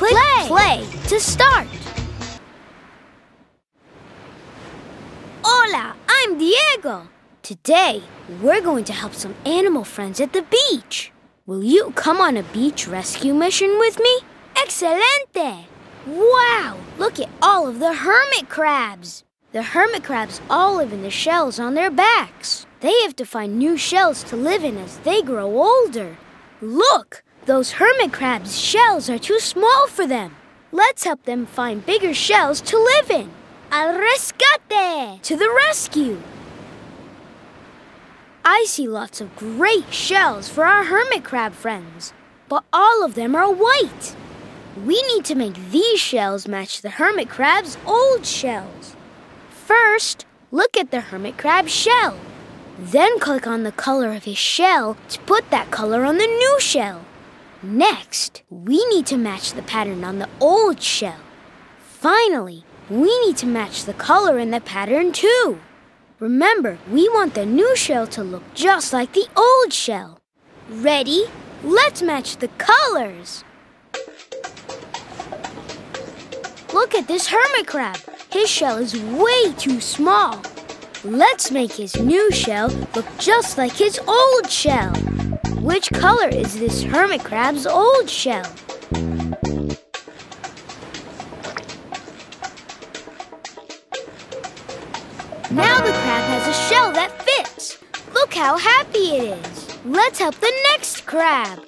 Click play to start. Hola, I'm Diego. Today, we're going to help some animal friends at the beach. Will you come on a beach rescue mission with me? Excelente! Wow, look at all of the hermit crabs. The hermit crabs all live in the shells on their backs. They have to find new shells to live in as they grow older. Look, those hermit crabs' shells are too small for them. Let's help them find bigger shells to live in. Al rescate! To the rescue! I see lots of great shells for our hermit crab friends, but all of them are white. We need to make these shells match the hermit crab's old shells. First, look at the hermit crab's shell. Then click on the color of his shell to put that color on the new shell. Next, we need to match the pattern on the old shell. Finally, we need to match the color in the pattern too. Remember, we want the new shell to look just like the old shell. Ready? Let's match the colors. Look at this hermit crab. His shell is way too small. Let's make his new shell look just like his old shell. Which color is this hermit crab's old shell? Now the crab has a shell that fits. Look how happy it is. Let's help the next crab.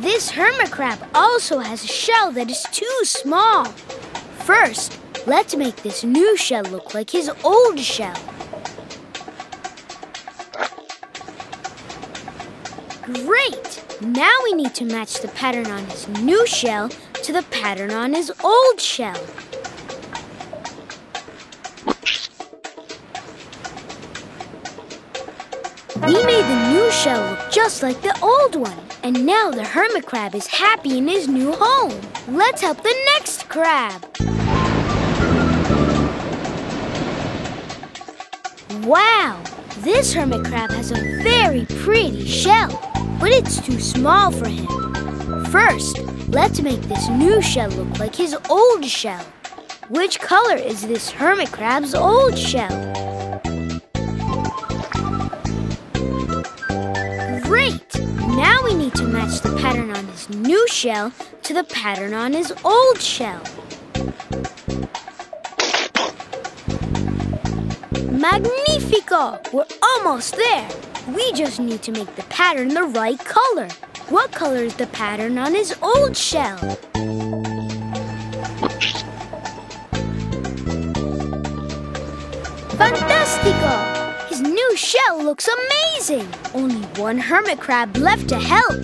This hermit crab also has a shell that is too small. First, let's make this new shell look like his old shell. Great! Now we need to match the pattern on his new shell to the pattern on his old shell. We made the new shell look just like the old one, and now the hermit crab is happy in his new home. Let's help the next crab. Wow! This hermit crab has a very pretty shell, but it's too small for him. First, let's make this new shell look like his old shell. Which color is this hermit crab's old shell? Great! Now we need to match the pattern on his new shell to the pattern on his old shell. Magnifico! We're almost there. We just need to make the pattern the right color. What color is the pattern on his old shell? Fantastico! His new shell looks amazing! Only one hermit crab left to help.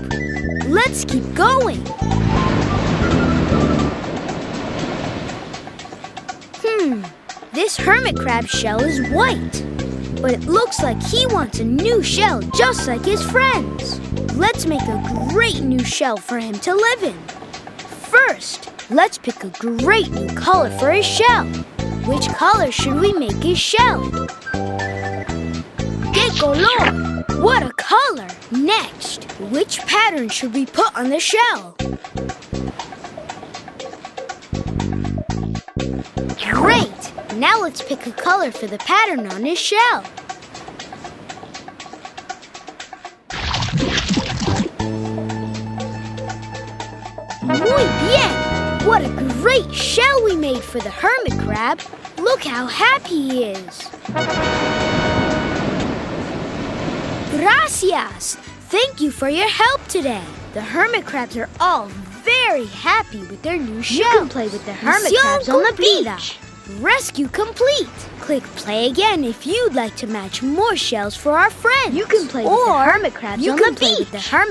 Let's keep going. This hermit crab's shell is white, but it looks like he wants a new shell just like his friends. Let's make a great new shell for him to live in. First, let's pick a great new color for his shell. Which color should we make his shell? ¡Qué color! What a color! Next, which pattern should we put on the shell? Great! Now let's pick a color for the pattern on his shell. Muy bien! What a great shell we made for the hermit crab. Look how happy he is. Gracias! Thank you for your help today. The hermit crabs are all very happy with their new shell. You can play with the hermit crabs on the beach. Rescue complete. Click play again if you'd like to match more shells for our friends. You can play with the hermit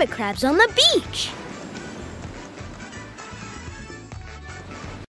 crabs on the beach.